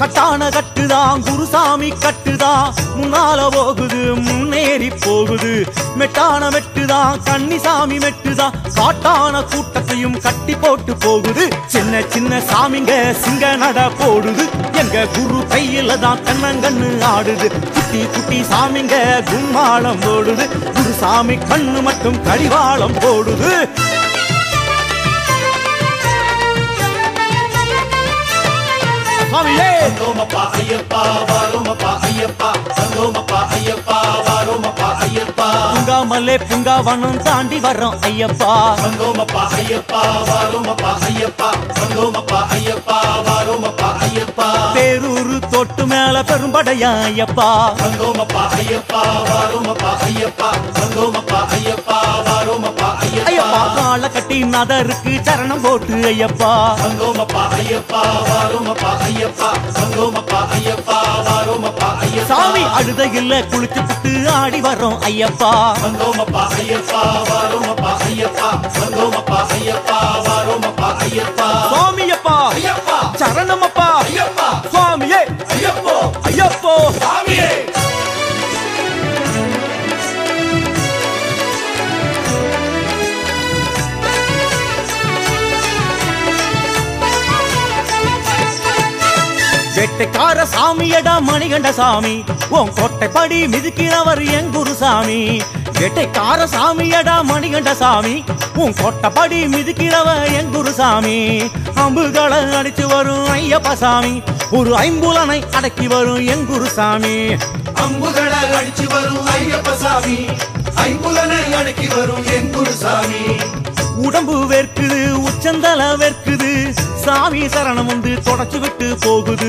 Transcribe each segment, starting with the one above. கட்டான கட்டுதான் குருசாமி கட்டுதான், முன்னால போகுது முன்னேறி போகுது. மெட்டான மெட்டுதான் கன்னிசாமி மெட்டுதான், காட்டான கூட்டத்தையும் கட்டி போட்டு போகுது. சின்ன சின்ன சாமிங்க சிங்க நட போடுது, எங்க குரு கையில தான் கண்ணங்கண்ணு ஆடுது. குட்டி குட்டி சாமிங்க கும்மாளம் போடுது, குருசாமி கண்ணு மட்டும் கடிவாளம் போடுது. சந்தோமப்பா ஐயப்பா வாரோமப்பா ஐயப்பா, சந்தோமப்பா ஐயப்பா வாரோமப்பா ஐயப்பா. புங்காமலே புங்காவனம் தாண்டி வரோம் ஐயப்பா. சந்தோமப்பா ஐயப்பா வாரோமப்பா ஐயப்பா, சந்தோமப்பா ஐயப்பா வாரோமப்பா ஐயப்பா. பேரூரு தொட்டு மேல பெரும்படையா ஐயப்பா. சந்தோமப்பா ஐயப்பா வாரோமப்பா ஐயப்பா, சந்தோமப்பா ஐயப்பா வாரோமப்பா ஐயப்பா. கால கட்டி நதருக்கு சரணம் போட்டு ஐயப்பா. சந்தோமப்பா ஐயப்பா வாரோமப்பா ஐயப்பா, சங்கோமப்பா ஐயப்பா வாரோமப்பா ஐயப்பா. சாமி அழுத இல்ல குளிச்சு புட்டு ஆடி வரோம் ஐயப்பா. சங்கோமப்பா ஐயப்பா வாரோமப்பா ஐயப்பா, சங்கோமப்பா ஐயப்பா வாரோமப்பா ஐயப்பா. சுவாமி ஐயப்பா ஐயப்பா, சரணமப்பா ஐயப்பா, சுவாமியே ஐயப்போ ஐயப்போ சுவாமியே. வேட்டைக்கார சாமியடா மணிகண்டசாமி, உன் கோட்டைப்படி மிதிக்கிறவர் என் குருசாமி. வேட்டைக்கார சாமியடா மணிகண்டசாமி, உன் கோட்டைப்படி மிதிக்கிறவர் என் குருசாமி. அம்புகளை அடிச்சு வரும் ஐயப்பா சாமி, ஒரு ஐம்புலனை அடக்கி வரும் என் குருசாமி. அம்புகளை அடிச்சு வரும் ஐயப்பா சாமி, ஐம்புலனை அடக்கி வரும் என் குருசாமி. உடம்பு வேர்க்குது உச்சந்தல வேர்க்குது, சாமி சரணம் வந்து தொடச்சு விட்டு போகுது.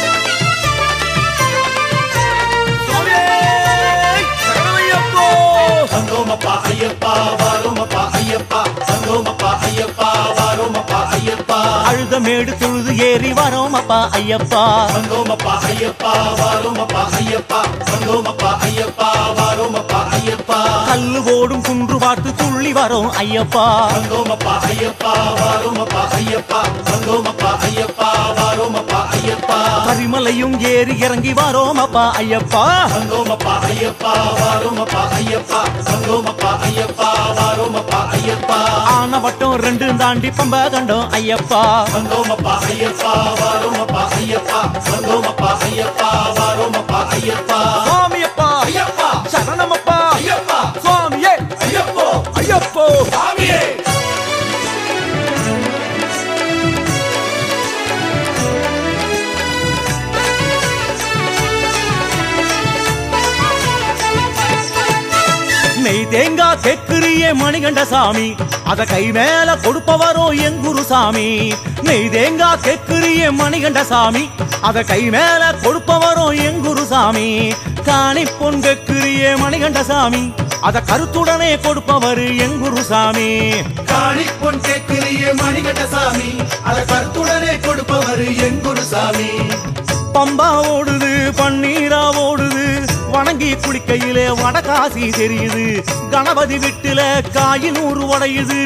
சங்கோமப்பா ஐயப்பா வாரோமப்பா ஐயப்பா, சங்கோமப்பா ஐயப்பா வாரோமப்பா ஐயப்பா. அழுத மேடு தொழுது ஏறி வரோமப்பா ஐயப்பா. சங்கோமப்பா ஐயப்பா வாரோமப்பா ஐயப்பா, சங்கோமப்பா ஐயப்பா வாரோமப்பா ஐயப்பா. கல்லு ஓடும் குன்று பார்த்து துள்ளி வரோம் ஐயப்பா. சங்கோமப்பா ஐயப்பா வாரோமப்பா ஐயப்பா, சங்கோமப்பா ஐயப்பா வாரோமப்பா ஐயப்பா. பரிமலையும் ஏறி இறங்கி வரோமப்பா ஐயப்பா. சங்கோமப்பா ஐயப்பா வாரோமப்பா ஐயப்பா, சங்கோமப்பா ஐயப்பா வாரோமப்பா ஐயப்பா. ஆனவட்டம் ரெண்டு தாண்டி பம்ப கண்டோம் ஐயப்பா. சங்கோமப்பா ஐயப்பா வாரோமப்பா ஐயப்பா, சங்கோமப்பா ஐயப்பா வாரோமப்பா ஐயப்பா. சுவாமியப்பா ஐயப்பா, சரணமப்பா ஐயப்பா, சுவாமியே ஐயப்போ ஐயப்போ சுவாமியே. நெய் தேங்கா கேக்குறியே மணிகண்டசாமி, அத கை மேல கொடுப்பவரோ என் குருசாமி. நெய் தேங்கா கேக்குறியே மணிகண்டசாமி, அத கை மேல கொடுப்பவரோ என் குருசாமி. காணி பொன் கேக்குறியே மணிகண்டசாமி, அத கருத்துடனே கொடுப்பவர் என் குருசாமி. காணி பொன் கேக்குறியே மணிகண்டசாமி, அத கருத்துடனே கொடுப்பவர் என் குருசாமி. பம்பா ஓடுது பன்னீரா ஓடுது, வணங்கி குளிக்கையிலே வடகாசி தெரியுது. கணபதி வீட்டுல காயினூறு உடையுது,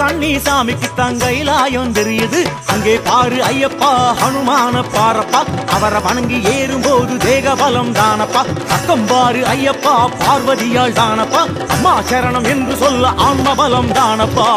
கண்ணி சாமிக்கு தங்கையிலாயம் தெரியுது. அங்கே பாரு ஐயப்பா ஹனுமான பாரப்பா, அவரை வணங்கி ஏறும்போது தேக பலம் தானப்பா. பக்கம் பாரு ஐயப்பா பார்வதியால் தானப்பா, அம்மா சரணம் என்று சொல்ல ஆன்ம பலம் தானப்பா.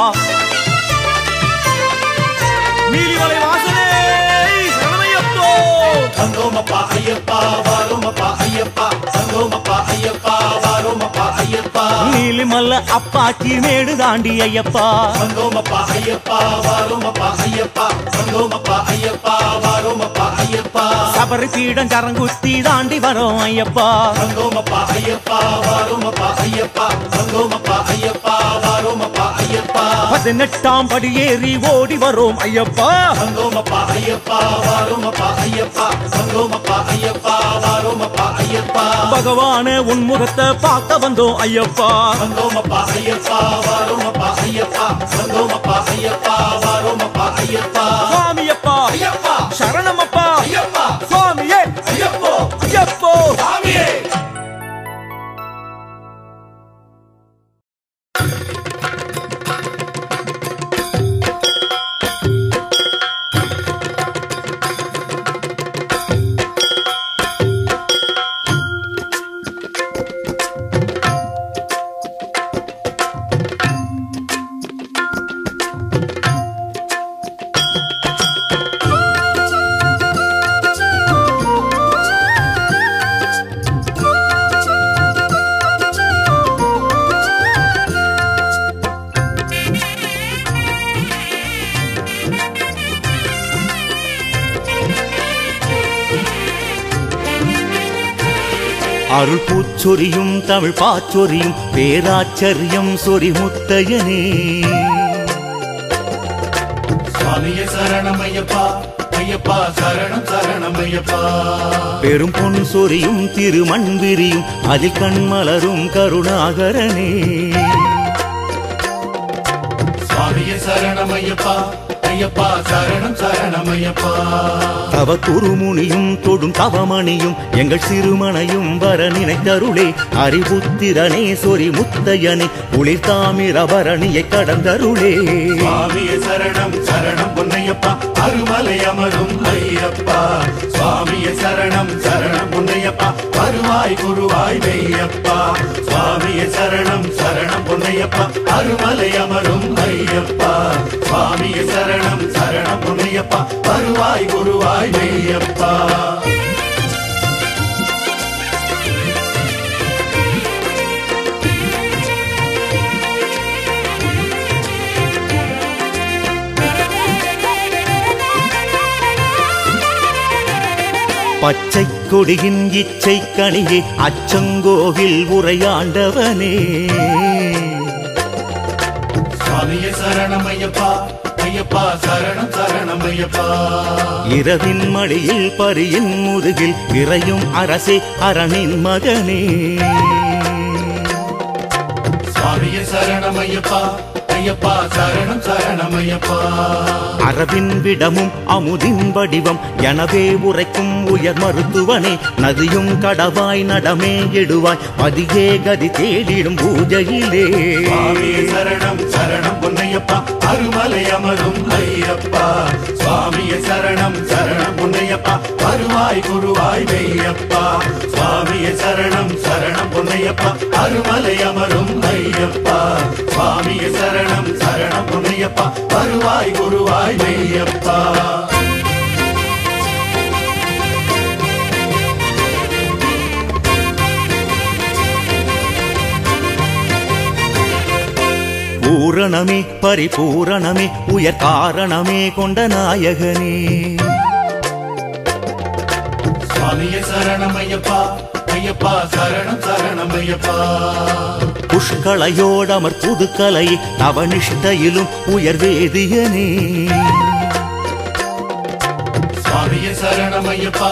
சங்கோமப்பா ஐயப்பா வாரோமப்பா ஐயப்பா, சங்கோமப்பா ஐயப்பா வாரோமப்பா ஐயப்பா. நீ ஆயில் மல்ல அப்பாச்சி மேடு தாண்டி ஐயப்பா சங்கோமப்பா ஐயப்பா வாரோமப்பா ஐயப்பா சங்கோமப்பா ஐயப்பா வாரோமப்பா ஐயப்பா சபரி பீடம் சரங்குத்தி தாண்டி வரோம் ஐயப்பா சங்கோமப்பா ஐயப்பா வாரோமப்பா ஐயப்பா சங்கோமப்பா ஐயப்பா வாரோமப்பா ஐயப்பா 18ஆம் படி ஏறி ஓடி வரோம் ஐயப்பா சங்கோமப்பா ஐயப்பா வாரோமப்பா ஐயப்பா சங்கோமப்பா ஐயப்பா வாரோமப்பா ஐயப்பா பகவானே உன் முகத்தை பார்க்க வந்தோம் ஐயப்பா சங்கோமப்பா ஐயப்பா வாரோமப்பா ஐயப்பா சங்கோமப்பா ஐயப்பா வாரோமப்பா ஐயப்பா சுவாமி ஐயப்பா ஐயப்பா சரணம் ஐயப்பா ஐயப்பா சுவாமியே ஐயப்போ ஐயப்போ சுவாமியே. அருள் பூச்சொரியும் தமிழ் பாச்சொரியும் பேராச்சரியம் சொரி முத்தையனே சுவாமியே சரணம் ஐயப்பா ஐயப்பா சரணம் சரணம் ஐயப்பா பெரும் பொன் சொரியும் திருமண் விரியும் அதில் கண்மலரும் கருணாகரனே சுவாமியே சரணம் ஐயப்பா ஐயப்பா சரணம் சரணம் ஐயப்பா தவ குருமுனியும் தொடும் தவமணியும் எங்கள் சிறுமனையும் வர நினைத்தருளே அறிவுத்திரனே சொரி முத்தையனே ஒளிர் தாமிரபரணியை கடந்தருளே சுவாமியே சரணம் சரணம் பொன்னையப்பா அருமலை அமரும் ஐயப்பா சுவாமியே சரணம் சரணம் பொன்னையப்பா வருவாய் குருவாய் ஐயப்பா சுவாமியே சரணம் சரணம் பொன்னையப்பா அருமலை அமரும் ஐயப்பா சுவாமியே சரணம் சரணம் பொன்னையப்பா வருவாய் குருவாய் ஐயப்பா. பச்சை கொடியின் இச்சை கனியே அச்சங்கோவில் உரையாண்டவனே சுவாமியே சரணம் ஐயப்பா ஐயப்பா சரணம் சரணம் ஐயப்பா இரவின் மடியில் பரியின் முதுகில் இறையும் அரசே அரணின் மகனே சுவாமியே சரணம் ஐயப்பா ஐயப்பா சரணம் சரணம் ஐயப்பா அரவின் விடமும் அமுதின் வடிவம் எனவே உரைக்கும் உயர் மருத்துவனே நதியும் கடவாய் நடமே எடுவாய் மதியே கதி தேடிடும் பூஜையிலே சுவாமியே சரணம் சரணம் பொன்னையப்பா அருமலை அமரும் ஐயப்பா சுவாமியே சரணம் சரணம் பொன்னையப்பா வருவாய் குருவாய் ஐயப்பா சுவாமியே சரணம் சரணம் பொன்னையப்பா அருமலை அமரும் ஐயப்பா சுவாமியே சரணம் சரணம் பொன்னையப்பா வருவாய் குருவாய் ஐயப்பா. பூரணமே பரிபூரணமே உயர் காரணமே கொண்ட நாயகனே சுவாமியே சரணம் ஐயப்பா ஐயப்பா சரணம் சரணம் ஐயப்பா புஷ்களையோடு அமர் புதுக்கலை நவனிஷ்டையிலும் உயர் வேதியனே சுவாமியே சரணம் ஐயப்பா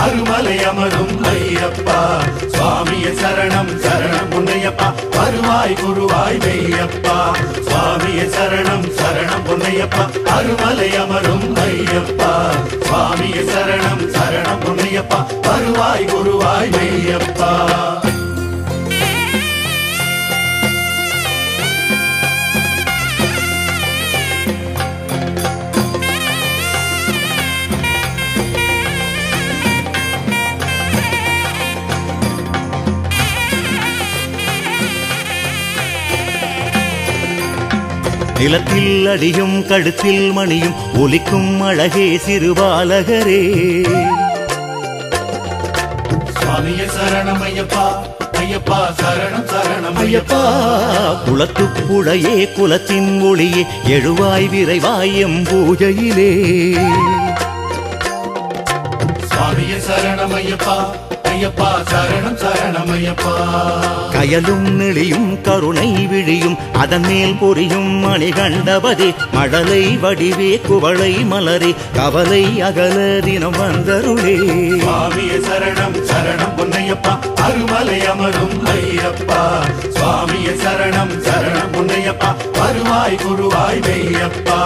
அருமலை அமரும் ஐயப்பா சுவாமியே சரணம் சரணம் பொன்னையப்பா வருவாய் குருவாய் ஐயப்பா சுவாமியே சரணம் சரணம் பொன்னையப்பா அருமலை அமரும் ஐயப்பா சுவாமியே சரணம் சரணம் சரணம் பொன்னையப்பா வருவாய் குருவாய் ஐயப்பா. நிலத்தில் அடியும் கழுத்தில் மணியும் ஒலிக்கும் அழகே சிறுபாலகரே. சுவாமியே சரணம் ஐயப்பா, ஐயப்பா சரணம் சரணம் ஐயப்பா. குளத்துப்புழையே குலத்தின் ஒளியே எழுவாய் விரைவாய் எம் பூஜையிலே. சுவாமியே சரணம் ஐயப்பா, ஐயப்பா சரணம் சரணம் ஐயப்பா. கயலும் நெளியும் கருணை விழியும் அதன் மேல் பொரியும் மணிகண்டபதி, மழலை வடிவே குவளை மலரே கவலை அகல தினம் வந்தருளே. சுவாமியே சரணம் சரணம் பொன்னையப்பா, அருமலை அமரும் ஐயப்பா. சுவாமியே சரணம் சரணம் பொன்னையப்பா, வருவாய் குருவாய் மெய்யப்பா.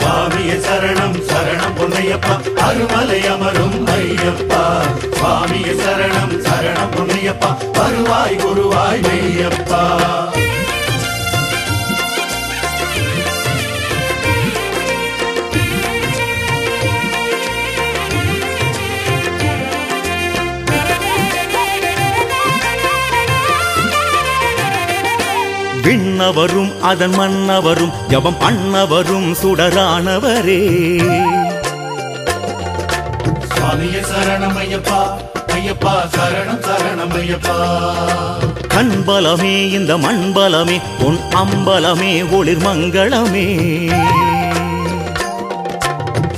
சுவாமியே சரணம் சரணம் பொன்னையப்பா, அருமலை அமரும் ஐயப்பா. சுவாமியே சரணம் சரணம் பொன்னையப்பா, வருவாய் குருவாய் மெய்யப்பா. விண்ணவரும் அதன் மன்னவரும் ஜபம் பண்ணவரும் சுடரானவரே. சுவாமியே சரணம் ஐயப்பா, ஐயப்பா சரணம் சரணம் ஐயப்பா. கண்பலமே இந்த மண்பலமே பொன் அம்பலமே ஒளிர் மங்களமே.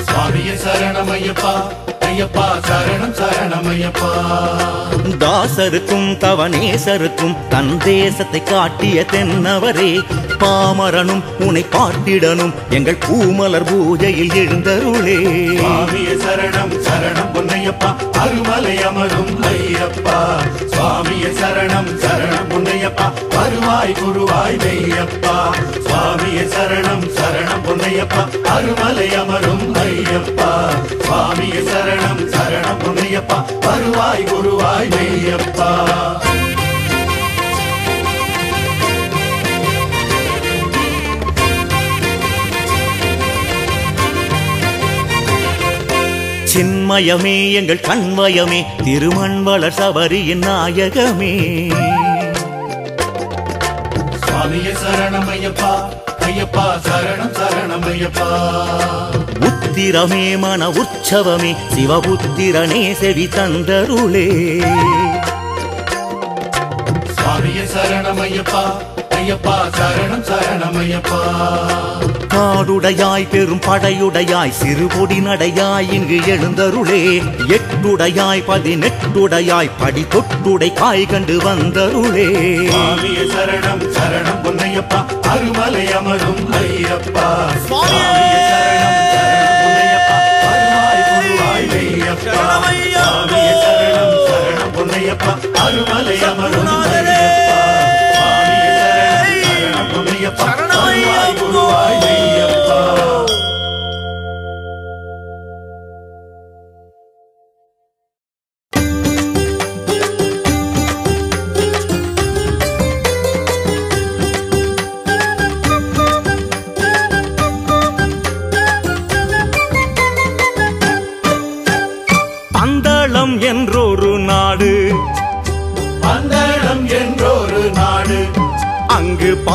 சுவாமியே சரணம் ஐயப்பா, ஐயப்பா சரணம் சரணம் ஐயப்பா. தாசருக்கும் தவனேசருக்கும் தன் தேசத்தை காட்டிய தென்னவரே, பாமரனும் உனை பாட்டிடனும் எங்கள் பூமலர் பூஜையில் எழுந்தருளே. சுவாமியே சரணம் சரணம் பொன்னையப்பா, அருமலை அமரும் ஐயப்பா. சுவாமியே சரணம் சரணம் பொன்னையப்பா, வருவாய் குருவாய் மெய்யப்பா. சுவாமியே சரணம் சரணம் பொன்னையப்பா, அருமலை அமரும் ஐயப்பா. சுவாமியே சரணம் சரணம் பொன்னையப்பா, வருவாய் குருவாய் மெய்யப்பா. சின்மயமே எங்கள் கண்மயமே திருமண்வளர் சபரியின் நாயகமே. சுவாமியே சரணம் ஐயப்பா, ஐயப்பா சரணம் சரணம் ஐயப்பா. உத்திரமே மன உற்சவமே சிவபுத்திரனே செவி தந்தருளே. சுவாமியே சரணம் ஐயப்பா, ஐயப்பா சரணம் சரணம் ஐயப்பா. காடுடையாய் பெரும் படையுடையாய் சிறுபொடி நடையாய் இங்கு எழுந்தருளே. எட்டுடையாய் பதினெட்டுடையாய் படி தொட்டுடை காய் கண்டு வந்தருளே. சுவாமியே சரணம் சரணம் பொன்னையப்பா, அருமலை அமரும் ஐயப்பா. சுவாமியே சரணம் பந்தளம் என்றொரு நாடு, பந்தளம் என்றொரு நாடு. அங்கு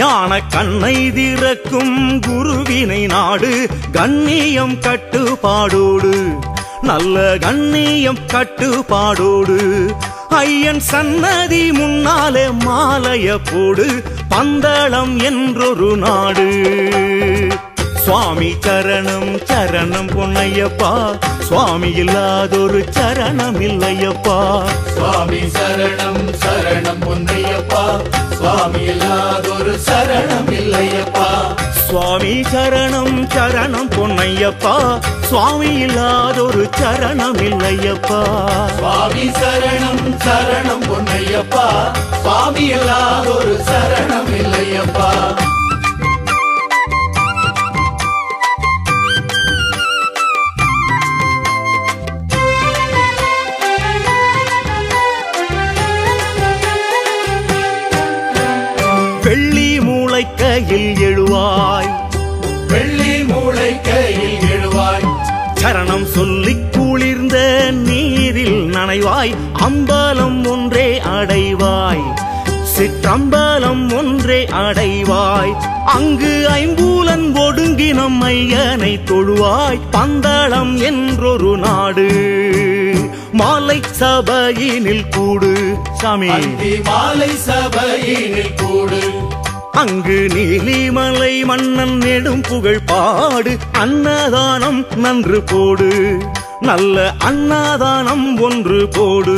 ஞான கண்ணை திறக்கும் குருவினை நாடு. கண்ணியம் கட்டுப்பாடோடு, நல்ல கண்ணியம் கட்டுப்பாடோடு. ஐயன் சன்னதி முன்னாலே மாலைய போடு பந்தளம் என்றொரு நாடு. சுவாமி சரணம் சரணம் பொன்னையப்பா, சுவாமி இல்லாதொரு சரணம் இல்லையப்பா. சுவாமி சரணம் சரணம் பொன்னையப்பா, சுவாமி இல்லாதொரு சரணம் இல்லையப்பா. சுவாமி சரணம் சரணம் பொன்னையப்பா, சுவாமி இல்லாதொரு சரணம் இல்லையப்பா. சுவாமி சரணம் சரணம் பொன்னையப்பா, சுவாமி இல்லாதொரு சரணம் இல்லையப்பா. கையில் எழுவாய், வெள்ளி மூளை கையில் எழுவாய். சரணம் சொல்லி குளிர்ந்த நீரில் நனைவாய், அம்பலம் ஒன்றே அடைவாய், சிற்றம்பலம் ஒன்றே அடைவாய். அங்கு ஐம்பூலன் ஒடுங்கினம் ஐயனை தொழுவாய், பந்தளம் என்றொரு நாடு மாலை சபையினில் கூடு. சாமி மாலை சபையினில் கூடு. அங்கு நீலிமலை மன்னன் நெடும் புகழ் பாடு, அன்னதானம் நன்று போடு, நல்ல அன்னதானம் ஒன்று போடு.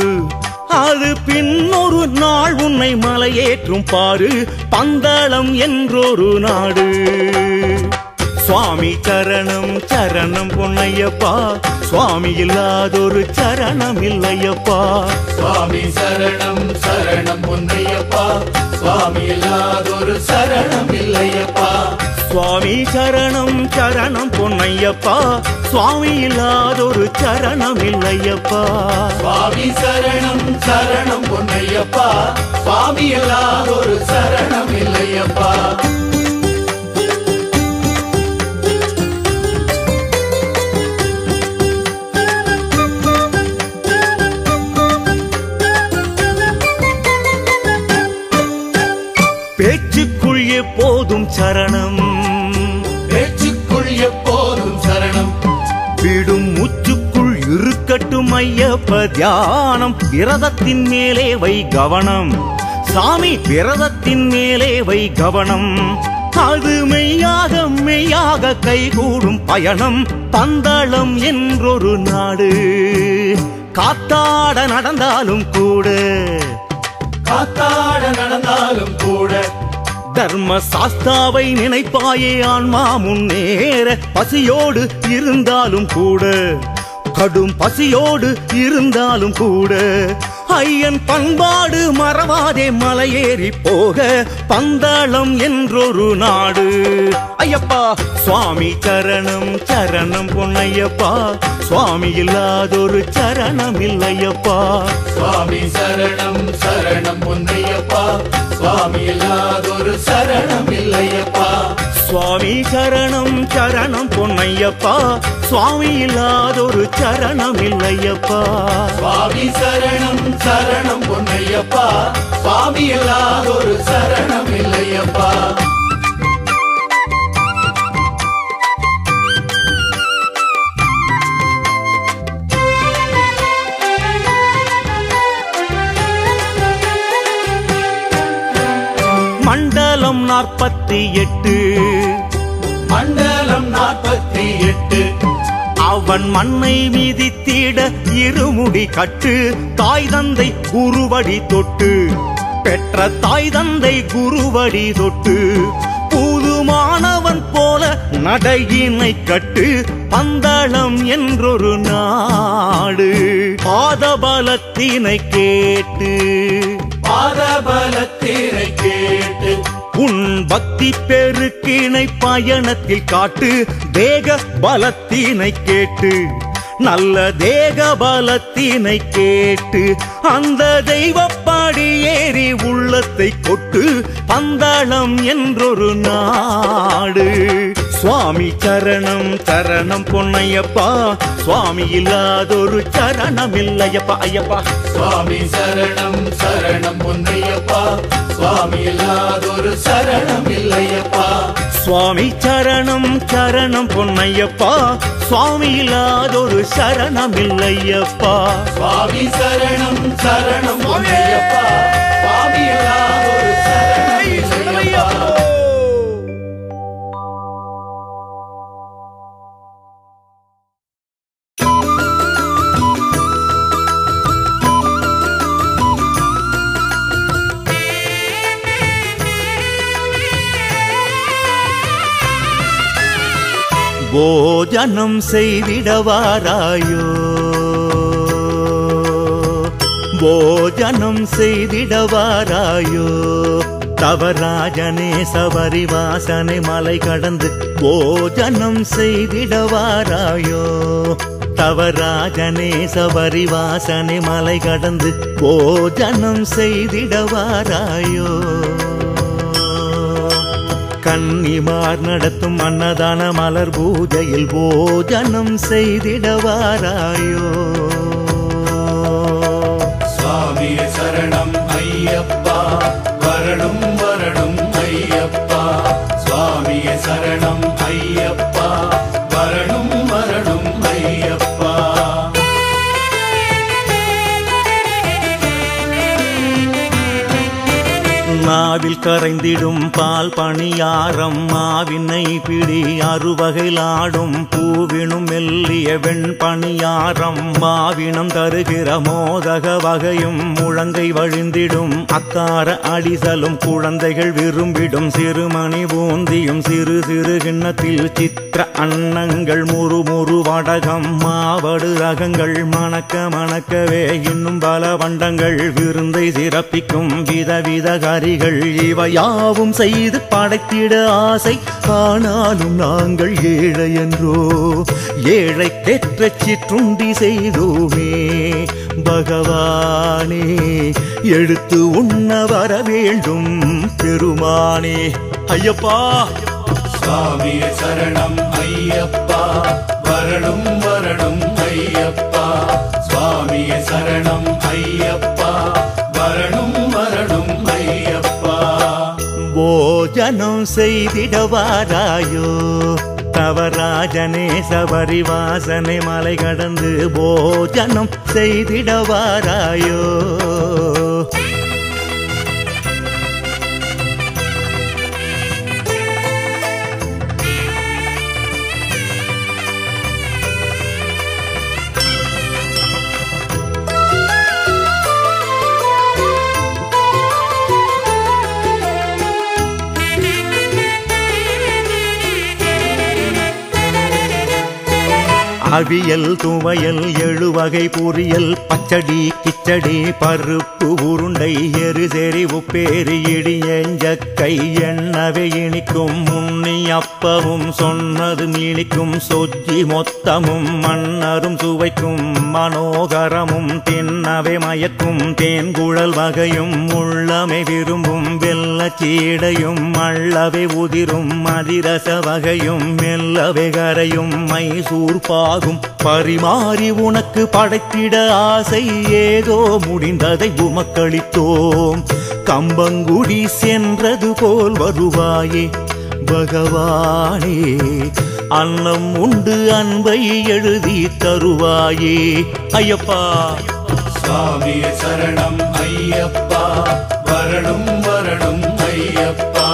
அது பின்னொரு நாள் உன்னை மலையேற்றும் பாரு, பந்தளம் என்றொரு நாடு. சுவாமி சரணம் சரணம் பொன்னையப்பா, சுவாமி இல்லாதொரு சரணம் இல்லையப்பா. சுவாமி சரணம் சரணம் பொன்னையப்பா, சுவாமி இல்லாதொரு சரணம் இல்லையப்பா. சுவாமி சரணம் சரணம் பொன்னையப்பா, சுவாமி இல்லாதொரு சரணம் இல்லையப்பா. சுவாமி சரணம் சரணம் பொன்னையப்பா, சுவாமி இல்லாதொரு சரணம் இல்லையப்பா. பேச்சுக்குள் எப்போதும் சரணம், ஐயப்ப தியானம், விரதத்தின் மேலே வை கவனம். சாமி விரதத்தின் மேலே வை கவனம், அது மெய்யாக மெய்யாக கைகூடும் பயணம். பந்தளம் என்றொரு நாடு காத்தாட நடந்தாலும் கூட, காத்தாட நடந்தாலும் கூட. தர்ம சாஸ்தாவை நினைப்பாயே ஆன்மா முன்னேற, பசியோடு இருந்தாலும் கூட, கடும் பசியோடு இருந்தாலும் கூட. ஐயன் பண்பாடு மறவாதே மலையேறி போக, பந்தளம் என்றொரு நாடு ஐயப்பா. சுவாமி சரணம் சரணம் பொன்னையப்பா, சுவாமி இல்லாதொரு சரணம் இல்லையப்பா. சுவாமி சரணம் சரணம் பொன்னையப்பா, சுவாமி இல்லாதொரு சரணம் இல்லையப்பா. சுவாமி சரணம் சரணம் பொன்னையப்பா, சுவாமி இல்லாதொரு சரணம் இல்லையப்பா. சுவாமி சரணம் சரணம் பொன்னையப்பா, சுவாமி இல்லாதொரு சரணம் இல்லையப்பா. மண்டலம் 48, மண்டலம் 48. அவன் மண்ணை மிதித்திட இருமுடி கட்டு, தாய் தந்தை குருவடி தொட்டு, பெற்ற தாய் தந்தை குருவடி தொட்டு. புதுமானவன் போல நடையினை கட்டு, பந்தளம் என்றொரு நாடு பாதபலத்தினை கேட்டு, பாதபலத்தினை கேட்டு. உன் பக்தி பெருக்கினை பயணத்தில் காட்டு, தேக பலத்தினை கேட்டு, நல்ல தேக பலத்தினை கேட்டு. அந்த தெய்வப்பாடி ஏறி உள்ளத்தை கொட்டு, பந்தளம் என்றொரு நாடு. சுவாமி சரணம் சரணம் பொன்னையப்பா, சுவாமி இல்லாதொரு சரணம் இல்லையப்பா ஐயப்பா. சுவாமி சரணம் சரணம் பொன்னையப்பா, சுவாமி இல்லாதொரு சரணம் இல்லையப்பா. சுவாமி சரணம் சரணம் பொன்னையப்பா, சுவாமி இல்லாதொரு சரணம் இல்லையப்பா. சுவாமி சரணம் சரணம் பொன்னையப்பா, சுவாமி இல்லாதொரு சரணம் இல்லையப்பா. போஜனம் செய்திடவாராயோ, போஜனம் செய்திடவாராயோ. தவராஜனே சபரிவாசனை மலை கடந்து போஜனம் செய்திடவாராயோ. தவராஜனே சபரிவாசனை மலை கடந்து போஜனம் செய்திடவாராயோ. கன்னிமார் நடத்தும் அன்னதான மலர் பூஜையில் போஜனம் செய்திடவாராயோ. சுவாமியே சரணம் ஐயப்பா, வரணும் வரணும் ஐயப்பா. சுவாமியே சரணம் ஐயப்பா, வரணும் வரணும் ஐயப்பா. மாவில் கரைந்திடும் பால் பணியாரம், மாவினை பிடி அறுவகையிலாடும் பூவினும் மெல்லிய வெண் பணியாரம், மாவினம் தருகிற மோதக வகையும் முழங்கை வழிந்திடும் அக்கார அடிசலும் குழந்தைகள் விரும்பிடும் சிறுமணி பூந்தியும் சிறு சிறு கிண்ணத்தில் சித்திர அன்னங்கள் முறுமுறு வடகம் மாவடு ரகங்கள் மணக்க மணக்கவே இன்னும் பல பண்டங்கள் விருந்தை சிறப்பிக்கும் விதவித கறி இவையாவும் செய்து படைத்திட ஆசை. ஆனாலும் நாங்கள் ஏழை என்றோ ஏழை தெற்ற சிற்றுண்டி செய்தோமே பகவானே, எடுத்து உண்ண வர வேண்டும் பெருமானே ஐயப்பா. சுவாமியே சரணம் ஐயப்பா, வரணும் வரணும் ஐயப்பா. சுவாமியே சரணம் ஐயப்பா, வரணும் வரணும் ஐயப்பா. போஜனம் செய்திடவாராயோ. தவராஜனே சபரிவாசனை மலை கடந்து போஜனம் செய்திடவாராயோ. அவியல் துவையல் எழுவகை பொரியல் பச்சடி கிச்சடி பருப்பு உருண்டை எருசெறி உப்பேரி இடியஞ்சக்கை எண்ணவே இனிக்கும் முன்னி அப்பவும் சொன்னது நீளிக்கும் சொஜ்ஜி மொத்தமும் மன்னரும் சுவைக்கும் மனோகரமும் தின்னவே மயக்கும் தேன்குழல் வகையும் உள்ளமை விரும்பும் வெள்ளச்சீடையும் அள்ளவே உதிரும் அதிரச வகையும் மெல்லவே கரையும் மைசூர் பாகு பரிமாறி உனக்கு படைத்திட ஆசை. ஏதோ முடிந்ததை உமக்களித்தோம், கம்பங்குடி சென்றது போல் வருவாயே பகவானே. அன்னம் உண்டு அன்பை எழுதி தருவாயே ஐயப்பா. சுவாமியே சரணம் ஐயப்பா, வரணும் வரணும் ஐயப்பா.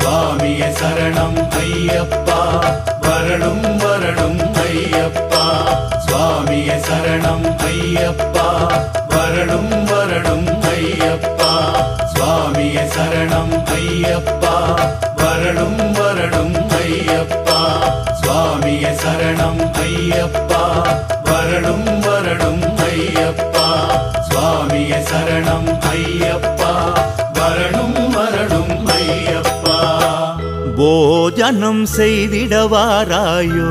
சுவாமியே சரணம் ஐயப்பா, வரணும் வரணும் ஐயப்பா. சுவாமியே சரணம் ஐயப்பா, வரணும் வரணும் ஐயப்பா. சுவாமியே சரணம் ஐயப்பா, வரணும் வரணும் ஐயப்பா. சுவாமியே சரணம் ஐயப்பா, வரணும் வரணும் ஐயப்பா. சுவாமியே சரணம் ஐயப்பா, வரணும் வரணும் ஐயப்பா. போஜனம் செய்திடவாராயோ.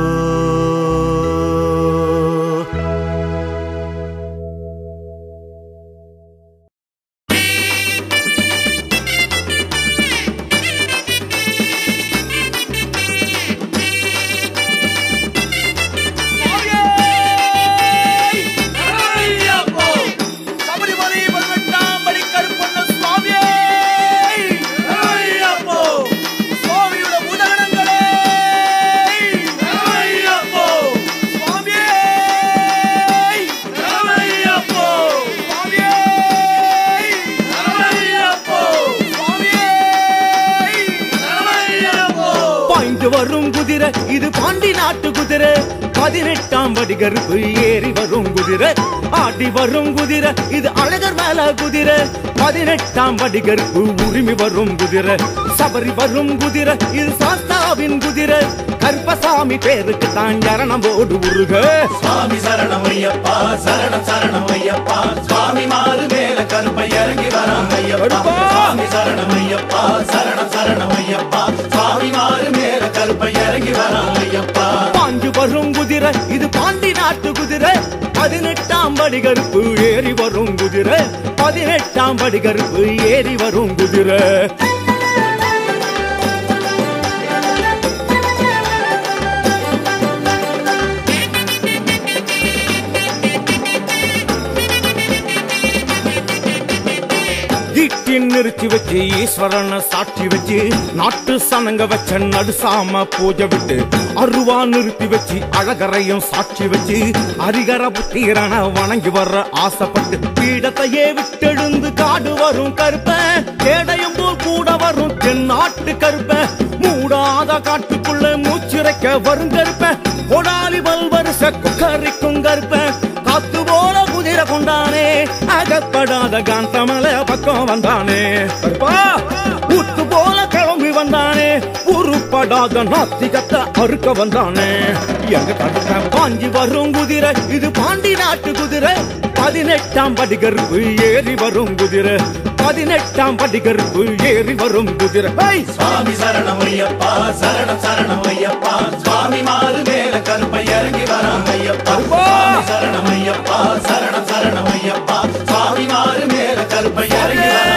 இது பாண்டி நாட்டு குதிரை, 18ஆம் படி கருப்பு ஏறி வரும் குதிரை, ஆடி வரும் குதிரை, இது அழகர் மேல குதிரை, 18ஆம் படி கருப்பு உரிமை வரும் குதிரை, சபரி வரும் குதிரை, இது சாஸ்தாவின் குதிரை, கருப்பசாமி பேருக்கு தான் சரணம் போடு உருக. சுவாமி சரணம் ஐயப்பா, சரணம் சரணம் ஐயப்பா. சுவாமி மாறு மேல கருப்பை இறங்கி வரான் ஐயப்பா. சுவாமி சரணம் ஐயப்பா, சரணம் சரணம் ஐயப்பா. சுவாமி மாறு மேல கருப்பை இறங்கி வரான் ஐயப்பா. பாஞ்சு வரும் குதிரை, இது பாண்டி நாட்டு குதிரை, 18ஆம் படி கருப்பு ஏறி வரும் குதிரை, 18ஆம் படி கருப்பு ஏறி வரும் குதிரை. நிறுத்தி நிறுத்தி வச்சு ஈஸ்வரனை சாட்சி வச்சு நாட்டு சனங்க வச்ச நடுசாம பூஜை விட்டு அருவா நிறுத்தி வச்சு அழகரையும் சாட்சி வச்சு அரிகர புத்திரனை வணங்கி வர்ற ஆசைப்பட்டு பீடத்தையே விட்டெழுந்து காடு வரும் கருப்ப கேடையும் போல் கூட வரும் தென்னாட்டு கருப்ப மூடாத காட்டுக்குள்ள மூச்சிறைக்க வரும் கருப்ப கொடாலி பல்வரிச கொக்கரிக்கும் கருப்ப காத்து போல குதிரை கொண்டானே அகப்படாத காந்தமல பக்கம் வந்தானே ஊத்து போல கிளம்பி வந்தானே உருப்படாத நாத்திகத்தை அறுக்க வந்தானே எங்க தடுக்க பாஞ்சி வரும் குதிரை இது பாண்டி நாட்டு குதிரை 18ஆம் படி கருப்பு ஏறி வரும் குதிரை 18ஆம் படி கருப்பு ஏறி வரும் குதிரை சுவாமி சரணம் ஐயப்பா சரணம் சரணம் ஐயப்பா சுவாமி மாறு மேல கருப்பை இறங்கி வரான் ஐயப்பா சரணம் ஐயப்பா சரணம் சரணம் ஐயப்பா சுவாமி மாறு மேல கருப்பை இறங்கி வரான் ஐயப்பா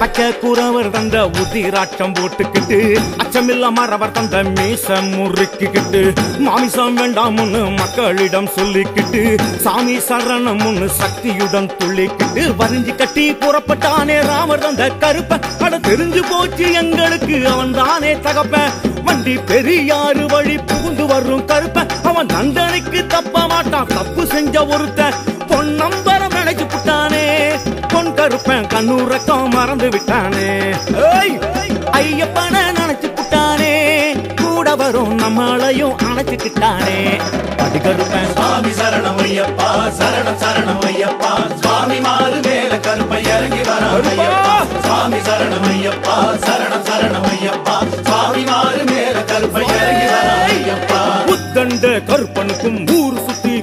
பக்க குறவர் தந்த உதிராட்டம் போட்டுக்கிட்டு அச்சமில்ல மறவர் தந்த மீசம் முறுக்கிக்கிட்டு மாமிசம் வேண்டாம்னு மக்களிடம் சொல்லிக்கிட்டு சாமி சரணம்னு சக்தியுடன் துள்ளிக்கிட்டு வரிஞ்சு கட்டி புறப்பட்டானே ராமர் தந்த கருப்ப அட தெரிஞ்சு போச்சு எங்களுக்கு அவன் தானே தகப்ப வண்டி பெரியாறு வழி புகுந்து வரும் கருப்ப அவன் நந்தனுக்கு தப்ப மாட்டான் தப்பு செஞ்ச ஒருத்த பொன்னம்பரம் நினைச்சு புட்டானே பொன் கருப்பன் கண்ணூரக்கம் மறந்து விட்டானே ஐயப்பனை நினைச்சு புட்டானே கூட வரும் நம்மளையும் அணைச்சுக்கிட்டானே படி கருப்பன் சுவாமி சரணம் ஐயப்பா சரணம் சரணம் ஐயப்பா சுவாமி மாறு மேல கருப்பை இறங்கி வரான் ஐயப்பா சுவாமி சரணம் ஐயப்பா சரணம் சரணம் ஐயப்பா சுவாமி மாறு மேல கருப்பை இறங்கி வரான் ஐயப்பா உத்தண்ட கருப்பனுக்கும் ஊர்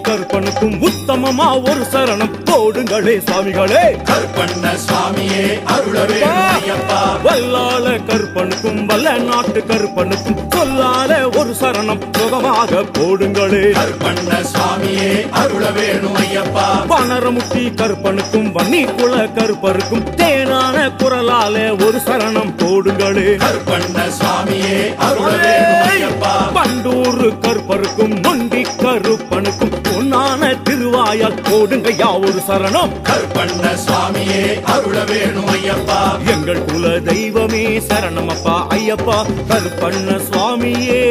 கருப்பனுக்கும் உத்தமமா ஒரு சரணம் போடுங்களே சாமிகளே கருப்பண்ண சுவாமியே அருளவே ஐயப்பா வல்லால கருப்பனுக்கும் வல்ல நாட்டு கருப்பனுக்கும் சொல்லால ஒரு சரணம் சுகமாக போடுங்களே கருப்பண்ண சுவாமியே அருளவே ஐயப்பா வனரமுட்டி கருப்பனுக்கும் வன்னி குல கருப்பருக்கும் தேனான குரலால ஒரு சரணம் போடுங்களே கருப்பண்ண சுவாமியே அருளவே ஐயப்பா பண்டூர் கருப்பருக்கும் நொண்டி கருப்பனுக்கும் பொன்னான திருவாயால் போடுங்கய்யா ஒரு சரணம் கருப்பண்ண சுவாமியே அருள வேணும் ஐயப்பா எங்கள் குல தெய்வமே சரணம் அப்பா ஐயப்பா கருப்பண்ண சுவாமியே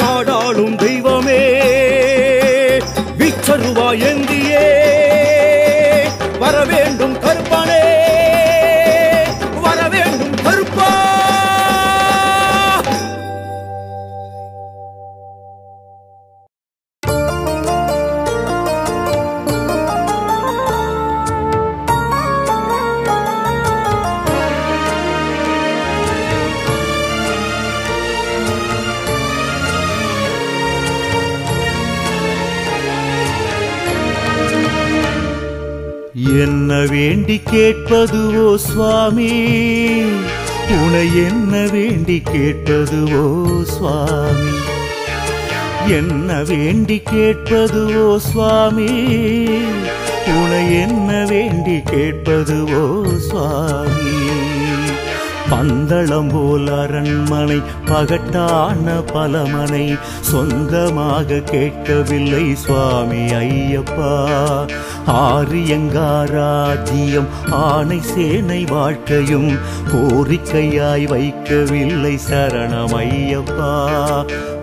காடாளும் தெய்வமே விச்சருவா எந்தியே வரவேண்டும் கருப்பனே வரவேண்டும் கருப்பா என்ன வேண்டி கேட்பதுவோ சுவாமி உனை என்ன வேண்டி கேட்பதுவோ சுவாமி என்ன வேண்டி கேட்பதுவோ சுவாமி உனை என்ன வேண்டி கேட்பதுவோ சுவாமி பந்தளம் போல் அரண்மனை பகட்டான பலமனை சொந்தமாக கேட்கவில்லை சுவாமி ஐயப்பா ஆரியங்காராஜ்யம் ஆணை சேனை வாழ்க்கையும் கோரிக்கையாய் வைக்கவில்லை சரணம் ஐயப்பா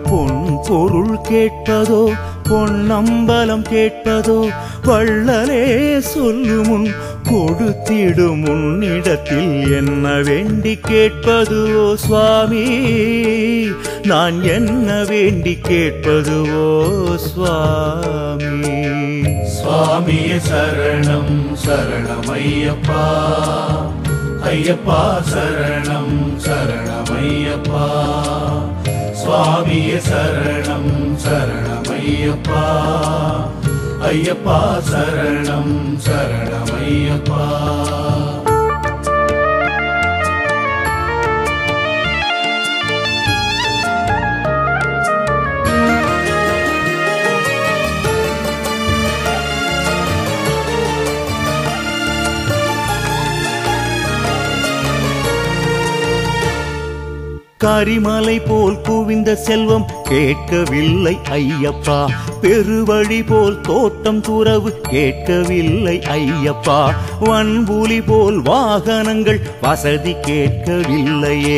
பொன் பொருள் கேட்பதோ பொன்னம்பலம் கேட்பதோ வள்ளலே சொல்லுமுன் கொடுத்திடும் உன்னிடத்தில் என்ன வேண்டி கேட்பதுவோ சுவாமி நான் என்ன வேண்டி கேட்பதுவோ சுவாமி சுவாமியே சரணம் சரணம் ஐயப்பா ஐயப்பா சரணம் சரணம் ஐயப்பா சுவாமியே சரணம் சரணம் ஐயப்பா ஐயப்பா சரணம் சரணம் ஐயப்பா கரிமலை போல் குவிந்த செல்வம் கேட்கவில்லை ஐயப்பா, பெருவழி போல் தோட்டம் துறவு கேட்கவில்லை ஐயப்பா, வன்புலி போல் வாகனங்கள் வசதி கேட்கவில்லையே,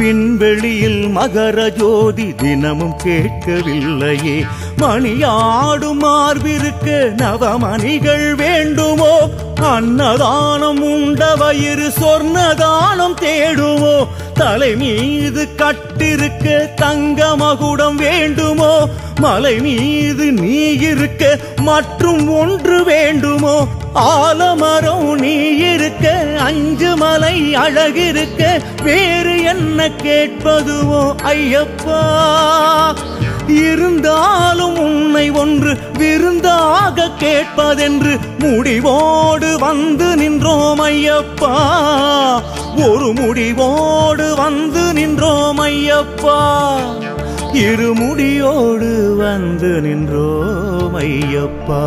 விண்வெளியில் மகர ஜோதி தினமும் கேட்கவில்லையே, மணியாடும் மார்பிற்கு நவமணிகள் வேண்டுமோ, அன்னதானம் உண்ட வயிறு சொர்ணதானம் தேடுமோ, தலை மீது கட்டிருக்க தங்க மகுடம் வேண்டுமோ, மலை மீது நீ இருக்க மற்றும் ஒன்று வேண்டுமோ, ஆலமரம் நீ இருக்க அஞ்சு மலை அழகிருக்க வேறு என்ன கேட்பதுவோ ஐயப்பா. இருந்தாலும் உன்னை ஒன்று விருந்தாக கேட்பதென்று முடிவோடு வந்து நின்றோம் ஐயப்பா, ஒரு முடிவோடு வந்து நின்றோம் ஐயப்பா, இருமுடியோடு வந்து நின்றோம் ஐயப்பா.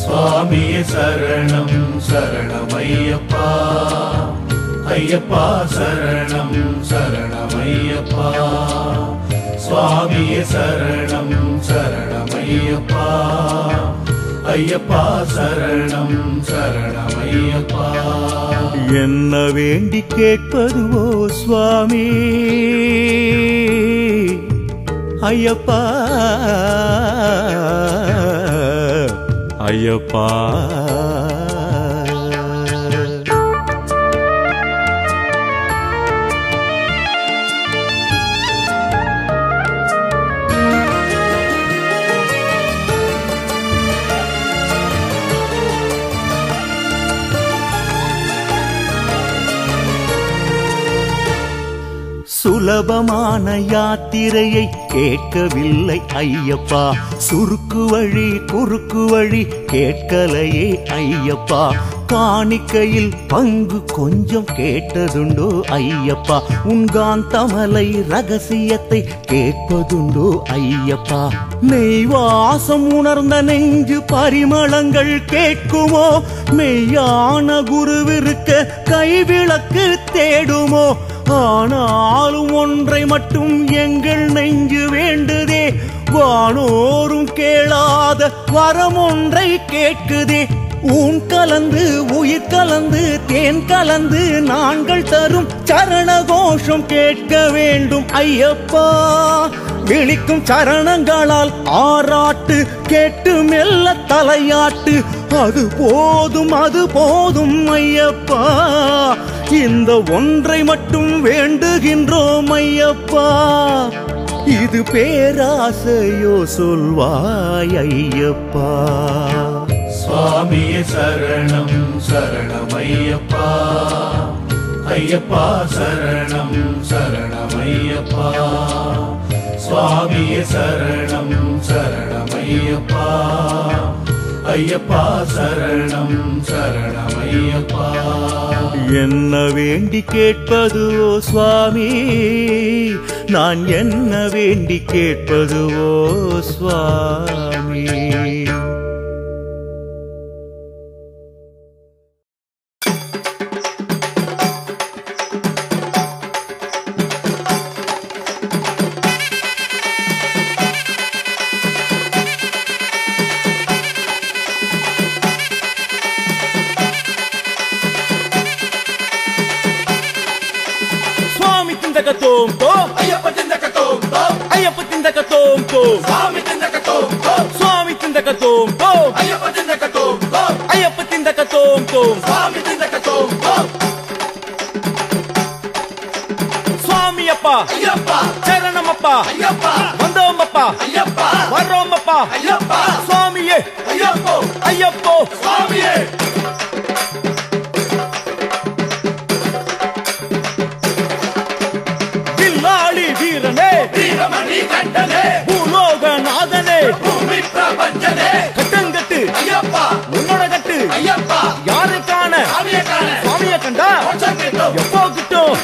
சுவாமியே சரணம் சரணம் ஐயப்பா, ஐயப்பா சரணம் சரணம் ஐயப்பா, சுவாமியே சரணம் சரணம் ஐயப்பா, ஐயப்பா சரணம் சரணம் ஐயப்பா. என்ன வேண்டி கேட்பதுவோ சுவாமி ஐயப்பா, ஐயப்பா. சுலபமான யாத்திரையை கேட்கவில்லை ஐயப்பா, குறுக்கு வழி கேட்கலையே ஐயப்பா, காணிக்கையில் பங்கு கொஞ்சம் கேட்டதுண்டோ ஐயப்பா, உன்காந்தமலை ரகசியத்தை கேட்பதுண்டோ ஐயப்பா, நெய் வாசம் உணர்ந்த நெஞ்சு பரிமளங்கள் கேட்குமோ, மெய்யான குருவிருக்க கைவிளக்கு தேடுமோ, ஆனாலும் ஒன்றை மட்டும் எங்கள் நெஞ்சு வேண்டுதே, வானோரும் கேளாத வரம் ஒன்றை கேட்குதே, ஊன் கலந்து உயிர் கலந்து தேன் கலந்து நாங்கள் தரும் சரண கோஷம் கேட்க வேண்டும் ஐயப்பா, விழிக்கும் சரணங்களால் ஆராட்டு கேட்டு மெல்ல தலையாட்டு, அது போதும் ஐயப்பா, இந்த ஒன்றை மட்டும் வேண்டுகின்றோம் ஐயப்பா, இது பேராசையோ சொல்வாய் ஐயப்பா. சுவாமியே சரணம் சரணம் ஐயப்பா, ஐயப்பா சரணம் சரணம் ஐயப்பா, சுவாமியே சரணம் சரணம் ஐயப்பா, ஐயப்பா சரணம் சரணம் ஐயப்பா. என்ன வேண்டி கேட்பதுவோ சுவாமி, நான் என்ன வேண்டி கேட்பதுவோ சுவாமி. சுவாமி அப்பா சரணம் அப்பா, வந்தோம் அப்பா வர்றோம் அப்பா, சுவாமியே ஐயப்போ சுவாமியே. வில்லாளி வீரனே வீரமணி கண்டனே, பூலோகநாதனே பூமி பிரபஞ்சனே, கட்டங்கட்டு ஐயப்பா முன்னடகட்டு ஐயப்பா, யாரை காண சுவாமியை கண்டா எப்போ கிட்டோம்,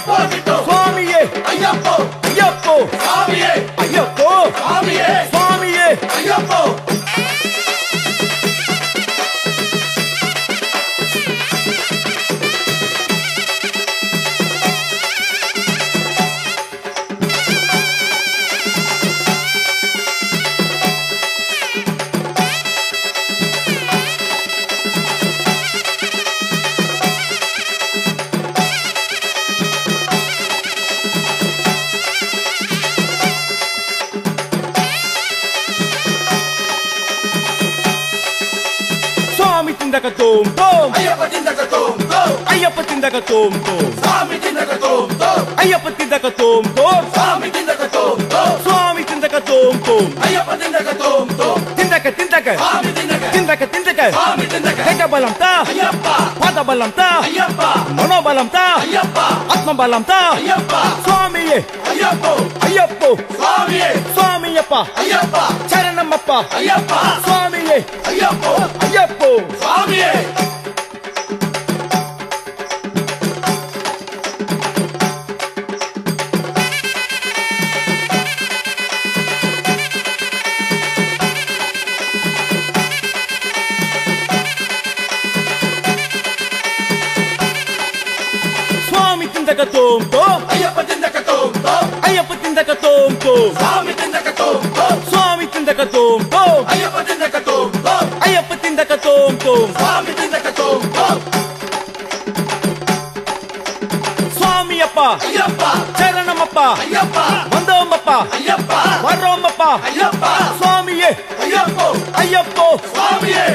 tindaka tom tom Ayyappa tindaka tom tom Ayyappa tindaka tom tom Swami tindaka tom tom tindaka tindaka tindaka tindaka hega balam ta Ayyappa pada balam ta Ayyappa mono balam ta Ayyappa atma balam ta Ayyappa Swami Ayyappa Ayyappa Swami Swami Ayyappa Ayyappa Saranam Ayyappa Swami Ayyappa Ayyappa Swami Swami Ayyappa Saranam Ayyappa Pandalam Ayyappa Varam Ayyappa Swami Ayyappa Ayyappa Swami Swami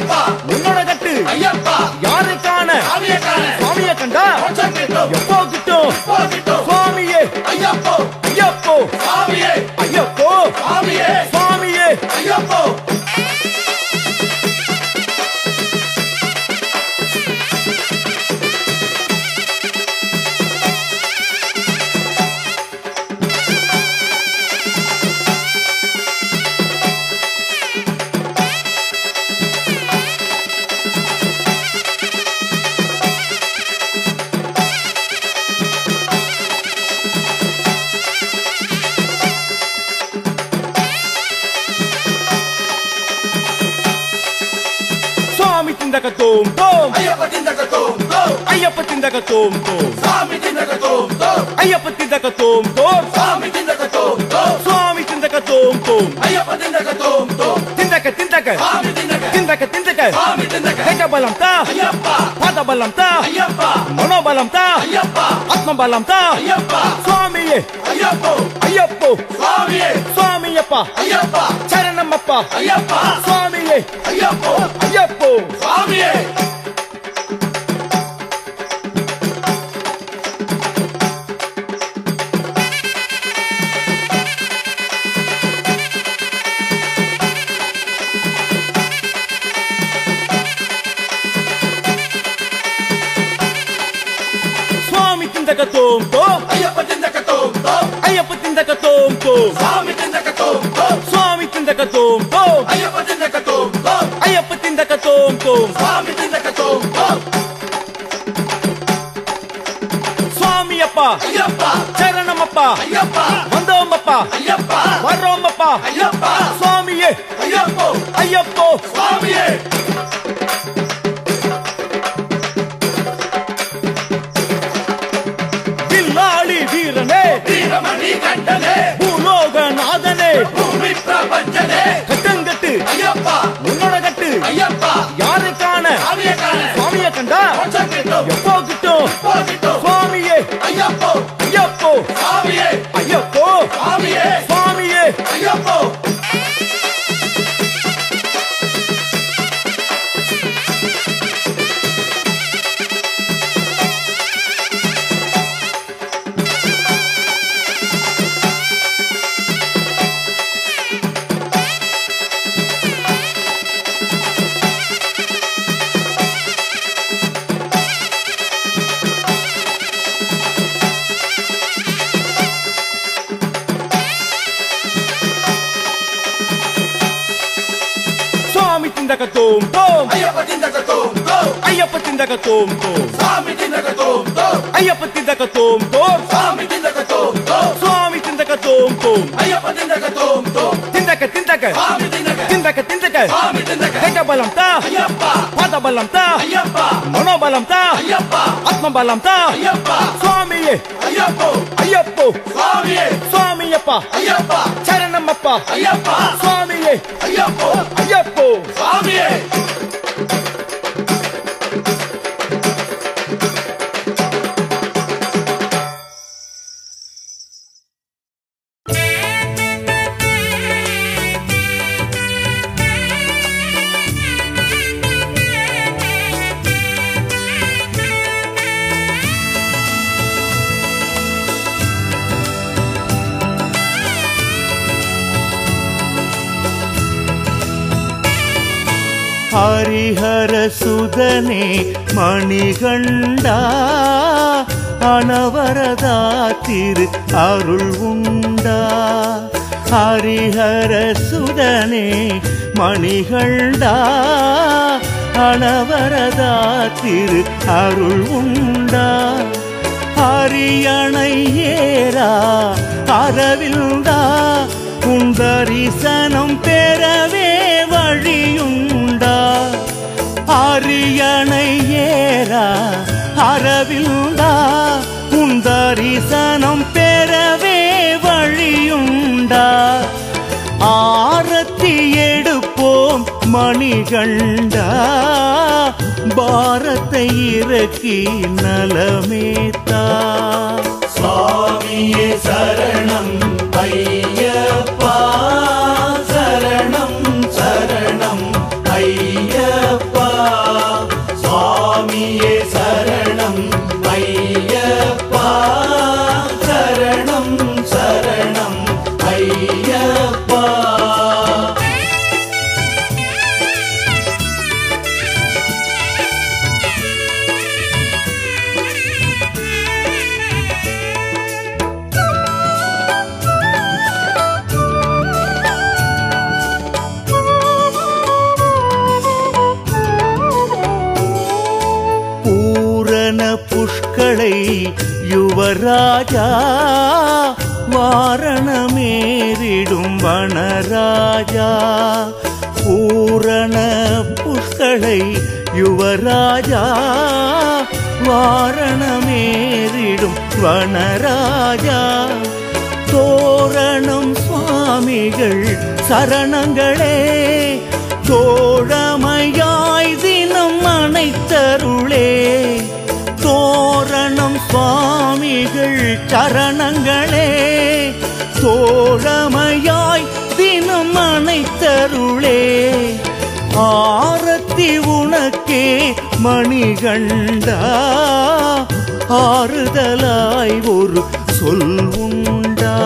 Balamta Ayyappa Swami Ayyappa Ayyappa Swami Swami Ayyappa Ayyappa Saranam Ayyappa Swami Ayyappa Ayyappa Swami Harihara ಸುಧನೆ ಮಣಿಗಂಡ ಅನವರದಾತಿರ್ Arul ಉಂಡ ಹರಿಹರ ಸುಧನೆ ಮಣಿಗಂಡ அனவரதாதிரு அருள் உண்டா அரியணையேரா அறவில்டா உந்தரிசனம் பெறவே வழியுண்டா அரியணையேரா அறவில்டா உந்தரிசனம் பெறவே வழியுண்டா ஆரத்தி எடுப்போம் மணிகண்டா பாரத்தை இறக்கி நலமேத்தா சுவாமியே சரணம் ஐயப்பா சரணம் சரணம் ஐயப்பா சுவாமியே சரணம் ஐயப்பா சரணம் சரணம் ஐயப்பா யுவராஜா வாரணமேறிடும் வனராஜா பூரண புஷ்களை யுவராஜா வாரணமேறிடும் வனராஜா தோரணம் சுவாமிகள் சரணங்களே தோழமையாய் தினம் அனைத்தருளே தோரணம் சுவாமிகள் சரணங்களே தோழமையாய் தினம் அனைத்தருளே ஆரத்தி உனக்கே மணிகண்டா ஆறுதலாய் ஒரு சொல் உண்டா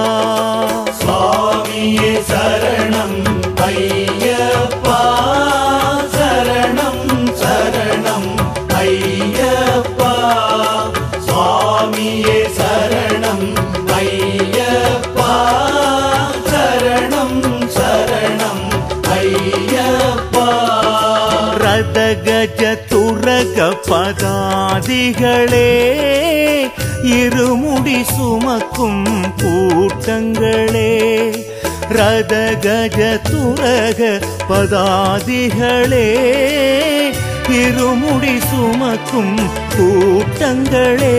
சுவாமியே சரணம் ஐயப்பா சரணம் சரணம் ஐயப்பா சுவாமியே சரணம் ஐயப்பா சரணம் சரணம் ஐயப்பா ரதகஜ துரக பதாதிகளே இருமுடி சுமக்கும் கூட்டங்களே ரதகஜ துரக பதாதிகளே இருமுடி சுமக்கும் கூட்டங்களே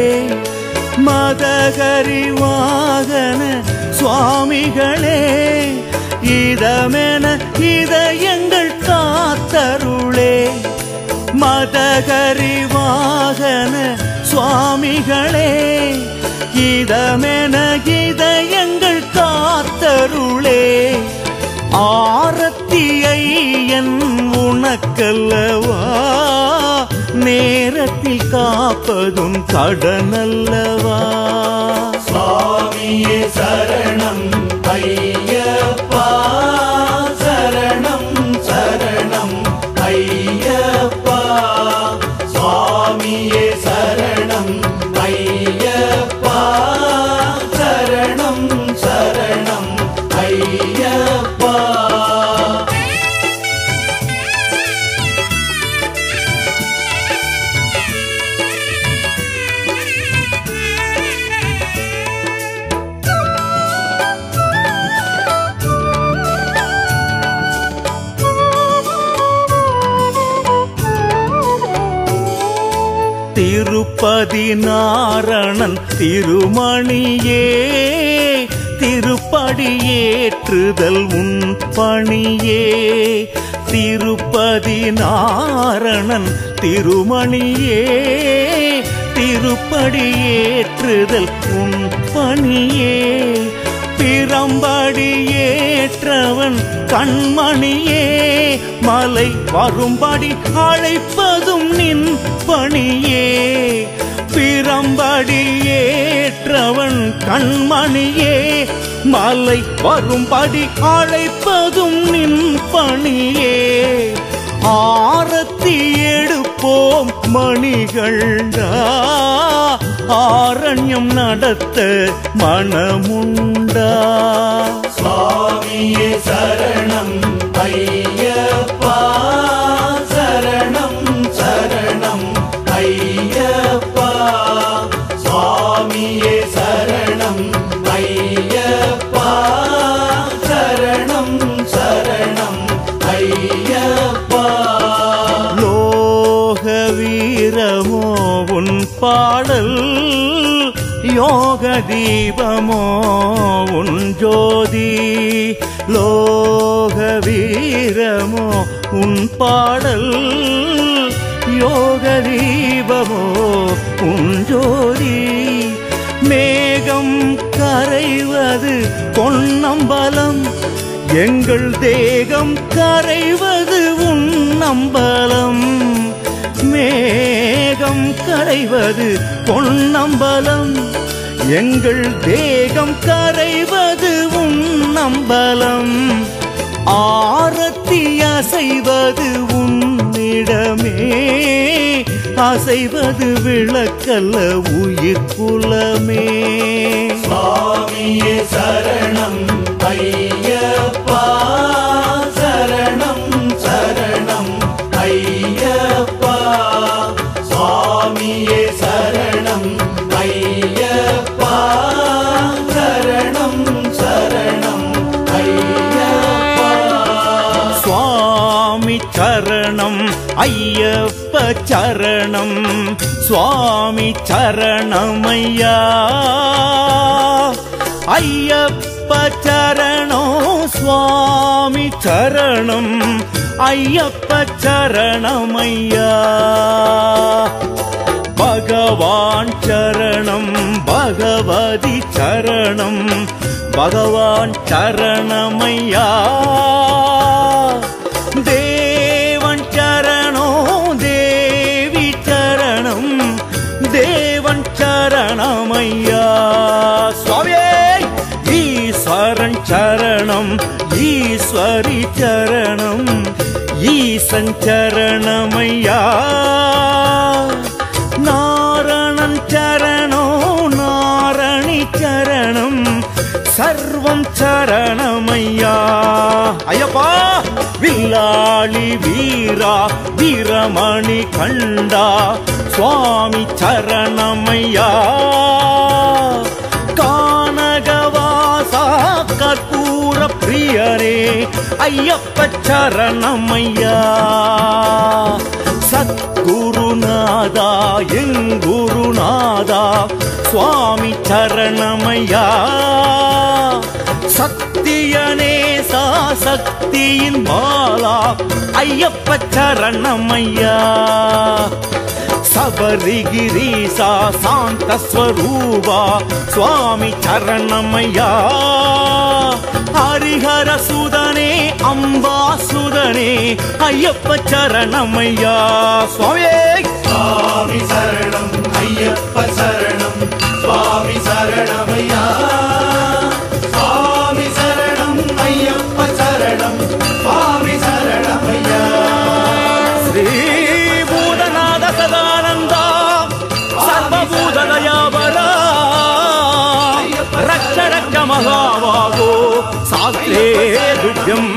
மதகரி வாகன சுவாமிகளே இதமென இதயங்கள் காத்தருளே மதகரி வாகன சுவாமிகளே இதமென இதயங்கள் காத்தருளே ஆரத்தியையன் உனக்கல்லவா நேரத்தில் காப்பதும் கடனல்லவா சுவாமியே சரணம் ஐயப்பா சரணம் சரணம் ஐயப்பா சுவாமியே சரணம் ஐயப்பா சரணம் சரணம் ஐயப்பா திருப்பதிநாரணன் திருமணியே திருப்படியேற்றுதல் உன் பணியே திருப்பதிநாரணன் திருமணியே திருப்படியேற்றுதல் உன் பணியே பிரம்படியேற்றவன் கண்மணியே மலை வரும்படி அழைப்பதும் நின் பணியே பிரம்படியேற்றவன் கண்மணியே மலை வரும்படி அழைப்பதும் நின் பணியே ஆரத்தி எடுப்போம் மணிகண்டா, ஆரண்யம் நடத்த மனமுண்டா. சுவாமியே சரணம் ஐயப்பா, சரணம் சரணம் ஐயப்பா, சுவாமியே சரணம் ஐயப்பா, சரணம் சரணம் ஐயப்பா. லோக வீரமோ உன் பாடல், யோக தீபமோ உன் ஜோதி. லோக வீரமோ உன் பாடல், யோக தீபமோ உன் ஜோதி. மேகம் கரைவது பொன்னம்பலம், எங்கள் தேகம் கரைவது உன் அம்பலம். மேகம் கரைவது பொன்னம்பலம், எங்கள் தேகம் கரைவது உன் அம்பலம். ஆரத்தி அசைவது உன்னிடமே, அசைவது விளக்கல்ல உயிர் குலமே. சுவாமியே சரணம் ஐயப்பா, சரணம் சரணம் ஐயப்பா, சுவாமியே சரணம் ஐயப்பா, சரணம் சரணம் ஐயப்பா. சுவாமி சரணம் ஐயப்ப சரணம், சுவாமி சரணம் ஐயா. ஐயப்ப சரணோ சுவாமி சரணம், ஐயப்ப சரணம் ஐயா. பகவான் சரணம் பகவதி சரணம், பகவான் சரணமையா. தேவன் சரணோ தேவி சரணம், தேவன் சரணமையா. சுவாமியே ஈஸ்வரன் சரணம், ஈஸ்வரி சரணம், ஈசன் சரணமையா. நாரணன் சரணோ நாரணி சரணம், சர்வம் சரணமையா. ஐயப்பா வில்லாளி வீரா வீரமணி கண்டா, சுவாமி சரணமையா. கானகவாசா கற்பூர பிரியரே, ஐயப்ப சரணமையா. சத்குருநாதா எங்குருநாதா, சுவாமி சரணமையா. சக்தியனேசா சக்தியின் மாலா, ஐயப்ப சரணமையா. சபரிகிரீசா சாந்தஸ்வரூபா, சுவாமி சரணமையா. ஹரிஹர சுதனே அம்பா சுதனே, ஐயப்ப சரணமையா. சுவாமியே சுவாமி சரணம் ஐயப்ப சரணம், சுவாமி சரணமையா. சுவாமி சரணம் ஐயப்ப சரணம், சுவாமி சரணமையா. ஸ்ரீ பூதநாத சதானந்தா சர்வபூததயாபரா, ரட்ச ரட்ச மகாவாகோ சாத்ரே துஜ்யம்